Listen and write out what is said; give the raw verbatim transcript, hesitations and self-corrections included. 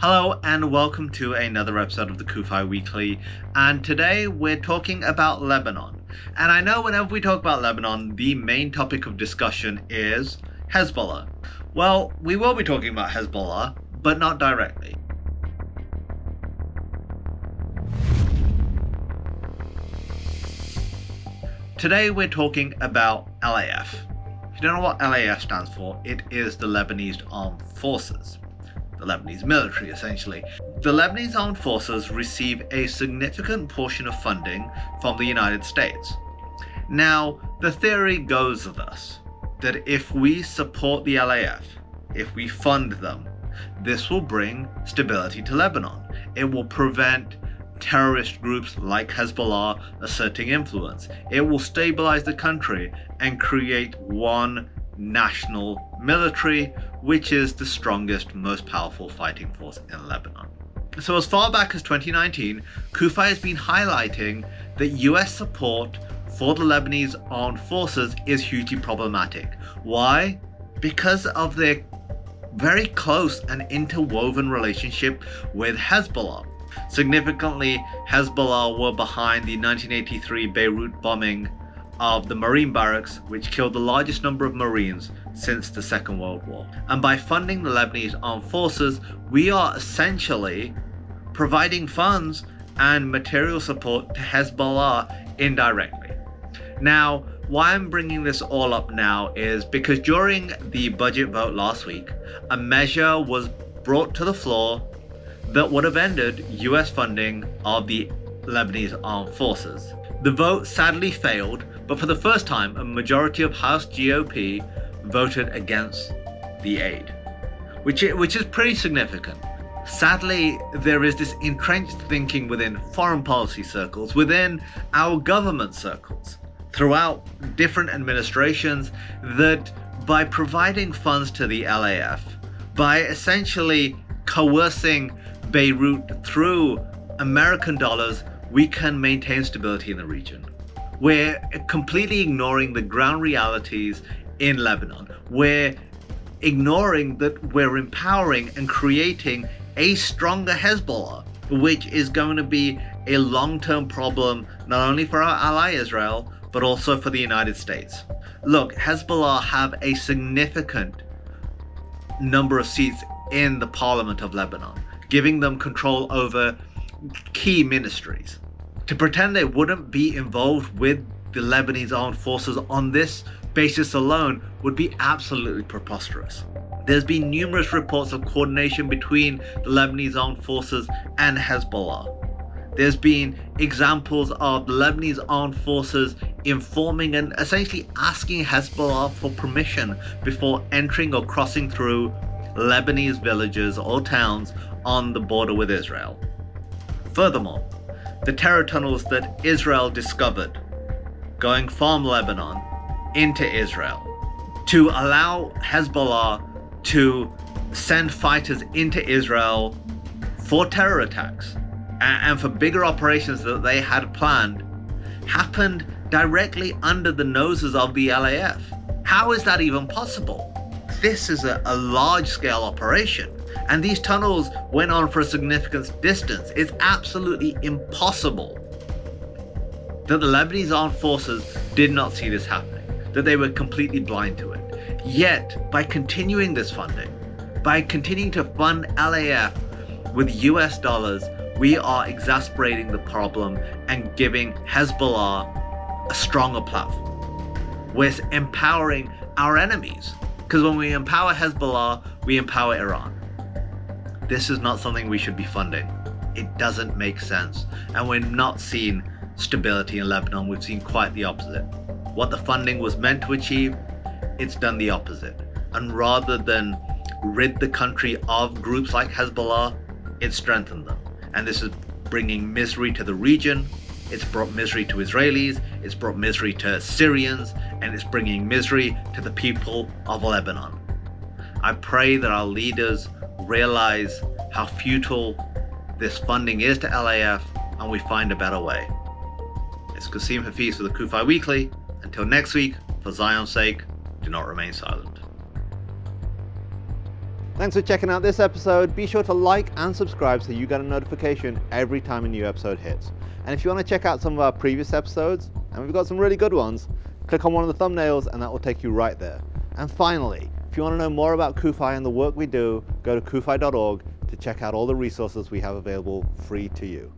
Hello and welcome to another episode of the Kufi Weekly, and today we're talking about Lebanon. And I know whenever we talk about Lebanon, the main topic of discussion is Hezbollah. Well, we will be talking about Hezbollah, but not directly. Today we're talking about L A F. If you don't know what L A F stands for, it is the Lebanese Armed Forces. The Lebanese military, essentially. The Lebanese Armed Forces receive a significant portion of funding from the United States. Now, the theory goes thus, that if we support the L A F, if we fund them, this will bring stability to Lebanon. It will prevent terrorist groups like Hezbollah asserting influence. It will stabilize the country and create one national military, which is the strongest, most powerful fighting force in Lebanon. So as far back as twenty nineteen, Kufi has been highlighting that U S support for the Lebanese armed forces is hugely problematic. Why? Because of their very close and interwoven relationship with Hezbollah. Significantly, Hezbollah were behind the nineteen eighty-three Beirut bombing of the Marine barracks, which killed the largest number of Marines since the Second World War. And by funding the Lebanese armed forces, we are essentially providing funds and material support to Hezbollah indirectly. Now, why I'm bringing this all up now is because during the budget vote last week, a measure was brought to the floor that would have ended U S funding of the Lebanese armed forces. The vote sadly failed, but for the first time, a majority of House G O P voted against the aid, which which is pretty significant. Sadly, there is this entrenched thinking within foreign policy circles, within our government circles, throughout different administrations, that by providing funds to the L A F, by essentially coercing Beirut through American dollars, we can maintain stability in the region. We're completely ignoring the ground realities in Lebanon. We're ignoring that we're empowering and creating a stronger Hezbollah, which is going to be a long-term problem, not only for our ally Israel, but also for the United States. Look, Hezbollah have a significant number of seats in the parliament of Lebanon, giving them control over key ministries. To pretend they wouldn't be involved with the Lebanese armed forces on this basis alone would be absolutely preposterous. There's been numerous reports of coordination between the Lebanese armed forces and Hezbollah. There's been examples of the Lebanese armed forces informing and essentially asking Hezbollah for permission before entering or crossing through Lebanese villages or towns on the border with Israel. Furthermore, the terror tunnels that Israel discovered going from Lebanon into Israel to allow Hezbollah to send fighters into Israel for terror attacks and for bigger operations that they had planned happened directly under the noses of the L A F. How is that even possible? This is a, a large-scale operation, and these tunnels went on for a significant distance. It's absolutely impossible that the Lebanese armed forces did not see this happening, that they were completely blind to it. Yet, by continuing this funding, by continuing to fund L A F with U S dollars, we are exacerbating the problem and giving Hezbollah a stronger platform. We're empowering our enemies, because when we empower Hezbollah, we empower Iran. This is not something we should be funding. It doesn't make sense. And we're not seeing stability in Lebanon. We've seen quite the opposite. What the funding was meant to achieve, it's done the opposite. And rather than rid the country of groups like Hezbollah, it strengthened them. And this is bringing misery to the region. It's brought misery to Israelis, it's brought misery to Syrians, and it's bringing misery to the people of Lebanon. I pray that our leaders realize how futile this funding is to L A F and we find a better way. It's Kasim Hafeez for the Kufi Weekly. Until next week, for Zion's sake, do not remain silent. Thanks for checking out this episode. Be sure to like and subscribe so you get a notification every time a new episode hits. And if you want to check out some of our previous episodes, and we've got some really good ones, click on one of the thumbnails and that will take you right there. And finally, if you want to know more about Cufi and the work we do, go to cufi dot org to check out all the resources we have available free to you.